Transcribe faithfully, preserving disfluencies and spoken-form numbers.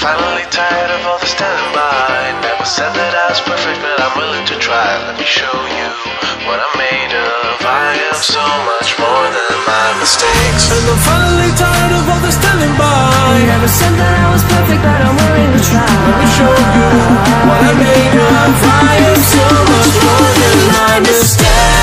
Finally tired of all the standing by. Never said that I was perfect, but I'm willing to try. Let me show you what I'm made of. I am so much more than my mistakes. And I'm finally tired of all the standing by. Never said that I was perfect, but I'm willing to try. Let me show you what I'm made of. I am so much more than my mistakes.